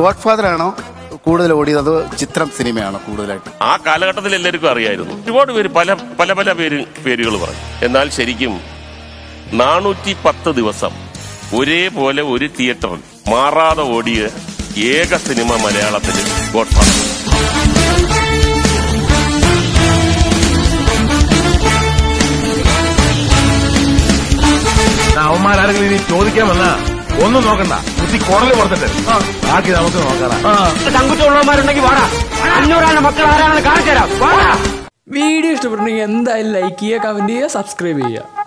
Godfather ആണോ കൂടുതൽ ഓടിയത്, ചിത്രം സിനിമയാണോ കൂടുതലായിട്ട്? ആ കാലഘട്ടത്തിൽ എല്ലാവർക്കും അറിയായിരുന്നു. ഒരുപാട് പേര് പല പല പല പേരുകൾ പറഞ്ഞു. എന്നാൽ ശരിക്കും 410 ദിവസം ഒരേപോലെ ഒരു തിയേറ്ററിൽ മാറാതെ ഓടിയ ഏക സിനിമ മലയാളത്തിൽ ഗോഡ്ഫാദർ. അവന്മാരാരെങ്കിലും ഇനി ചോദിക്കാൻ വന്ന ഒന്നും നോക്കണ്ട, കുത്തി കുടല് കൊടുത്തിട്ട് ബാക്കി നമുക്ക് നോക്കാറുണ്ടെങ്കിൽ വാടാ, അഞ്ഞൂറാണ് മക്കൾ ആരാണെന്ന് കാണിച്ചു തരാം. വീഡിയോ ഇഷ്ടപ്പെട്ടുണ്ടെങ്കിൽ എന്തായാലും ലൈക്ക് ചെയ്യുക, കമന്റ് ചെയ്യുക, സബ്സ്ക്രൈബ് ചെയ്യുക.